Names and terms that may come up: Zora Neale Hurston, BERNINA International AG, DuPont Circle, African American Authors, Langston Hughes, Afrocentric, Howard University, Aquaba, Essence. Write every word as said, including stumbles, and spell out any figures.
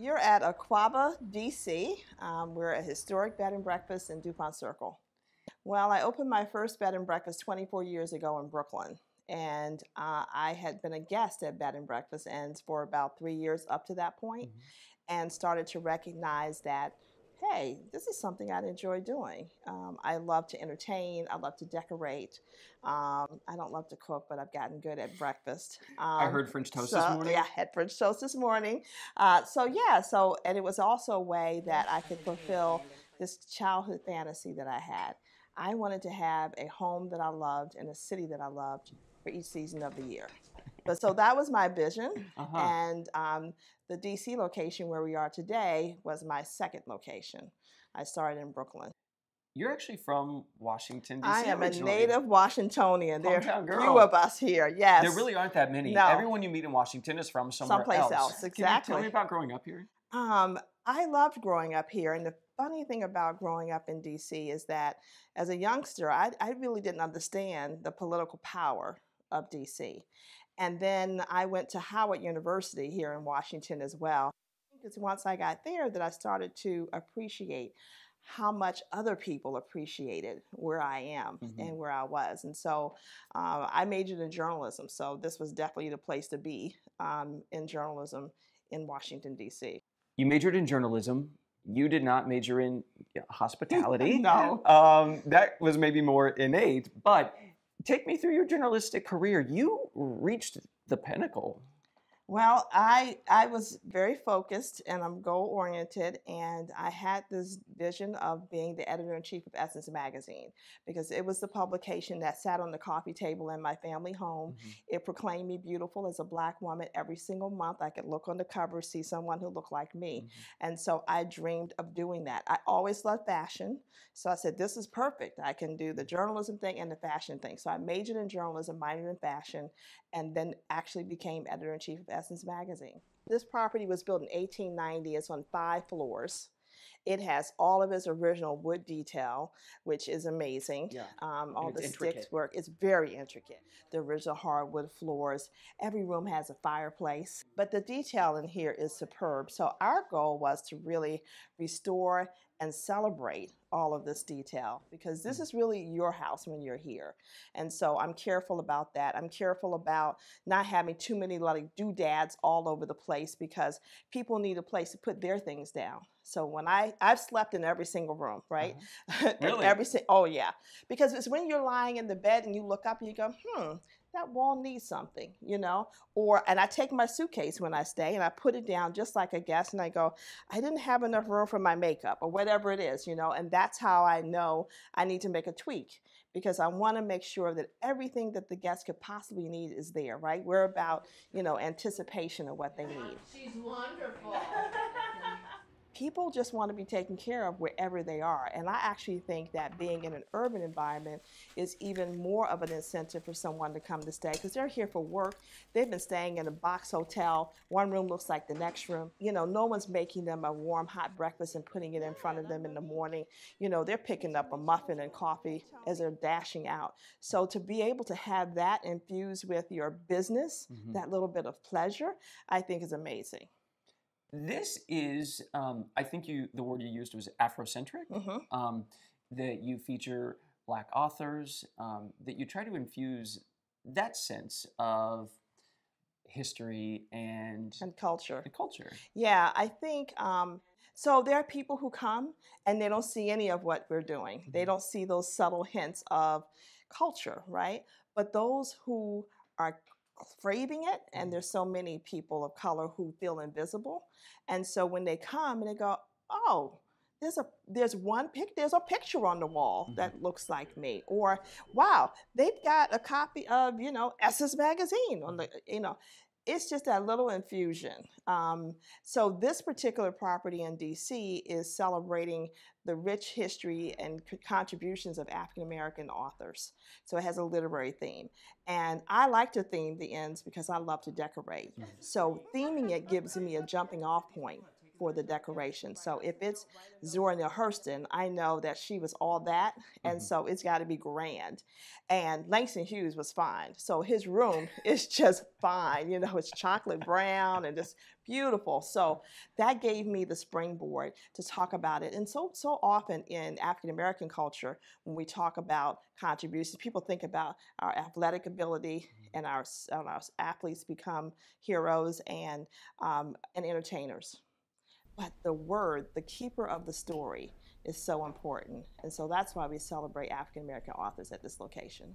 You're at Aquaba, D C Um, we're a historic bed and breakfast in DuPont Circle. Well, I opened my first bed and breakfast twenty-four years ago in Brooklyn. And uh, I had been a guest at bed and breakfast and for about three years up to that point, mm-hmm. and started to recognize that, hey, this is something I'd enjoy doing. Um, I love to entertain. I love to decorate. Um, I don't love to cook, but I've gotten good at breakfast. Um, I heard French toast so, this morning. Yeah, I had French toast this morning. Uh, so yeah, so and it was also a way that I could fulfill this childhood fantasy that I had. I wanted to have a home that I loved and a city that I loved for each season of the year. But so that was my vision, uh-huh. and um, the D C location where we are today was my second location. I started in Brooklyn. You're actually from Washington, D C I am originally. a native Washingtonian. Hometown there are girl. few of us here, yes. There really aren't that many. No. Everyone you meet in Washington is from somewhere Someplace else. else. Exactly. Can you tell me about growing up here? Um, I loved growing up here, and the funny thing about growing up in D C is that as a youngster, I, I really didn't understand the political power of D C And then I went to Howard University here in Washington as well. It's once I got there that I started to appreciate how much other people appreciated where I am, mm-hmm. and where I was. And so uh, I majored in journalism, so this was definitely the place to be um, in journalism in Washington, D C You majored in journalism. You did not major in hospitality. No. Um, that was maybe more innate, but take me through your journalistic career. You reached the pinnacle. Well, I, I was very focused and I'm goal-oriented, and I had this vision of being the editor-in-chief of Essence magazine because it was the publication that sat on the coffee table in my family home. Mm-hmm. It proclaimed me beautiful as a Black woman. Every single month I could look on the cover, see someone who looked like me. Mm-hmm. And so I dreamed of doing that. I always loved fashion, so I said, this is perfect. I can do the journalism thing and the fashion thing. So I majored in journalism, minored in fashion, and then actually became editor-in-chief of Essence. Essence magazine. This property was built in eighteen ninety. It's on five floors. It has all of its original wood detail, which is amazing. Yeah. Um, all the sticks work. It's very intricate. The original hardwood floors. Every room has a fireplace. But the detail in here is superb. So our goal was to really restore and celebrate all of this detail, because this is really your house when you're here. And so I'm careful about that. I'm careful about not having too many like doodads all over the place, because people need a place to put their things down. So when I, I've slept in every single room, right? Uh-huh. Really? every si oh yeah. Because it's when you're lying in the bed and you look up and you go, hmm, that wall needs something, you know? Or, and I take my suitcase when I stay and I put it down just like a guest, and I go, I didn't have enough room for my makeup or whatever it is, you know? And that's how I know I need to make a tweak, because I want to make sure that everything that the guest could possibly need is there, right? We're about, you know, anticipation of what they need. She's wonderful. People just want to be taken care of wherever they are. And I actually think that being in an urban environment is even more of an incentive for someone to come to stay, because they're here for work. They've been staying in a box hotel. One room looks like the next room. You know, no one's making them a warm, hot breakfast and putting it in front of them in the morning. You know, they're picking up a muffin and coffee as they're dashing out. So to be able to have that infused with your business, mm-hmm. that little bit of pleasure, I think is amazing. This is, um, I think you, the word you used was Afrocentric, mm-hmm. um, that you feature Black authors, um, that you try to infuse that sense of history and... And culture. And culture. Yeah, I think... Um So there are people who come and they don't see any of what we're doing. They don't see those subtle hints of culture, right? But those who are craving it, and there's so many people of color who feel invisible. And so when they come and they go, oh, there's a there's one pic there's a picture on the wall, mm-hmm. that looks like me, or wow, they've got a copy of, you know, Essence magazine on the, you know. It's just that little infusion. Um, so this particular property in D C is celebrating the rich history and contributions of African-American authors. So it has a literary theme. And I like to theme the ends because I love to decorate. So theming it gives me a jumping off point for the decoration. So if it's Zora Neale Hurston, I know that she was all that, and mm-hmm. so it's got to be grand. And Langston Hughes was fine. So his room is just fine. You know, it's chocolate brown and just beautiful. So that gave me the springboard to talk about it. And so, so often in African-American culture, when we talk about contributions, people think about our athletic ability, and our, and our athletes become heroes and, um, and entertainers. But the word, the keeper of the story, is so important. And so that's why we celebrate African-American authors at this location.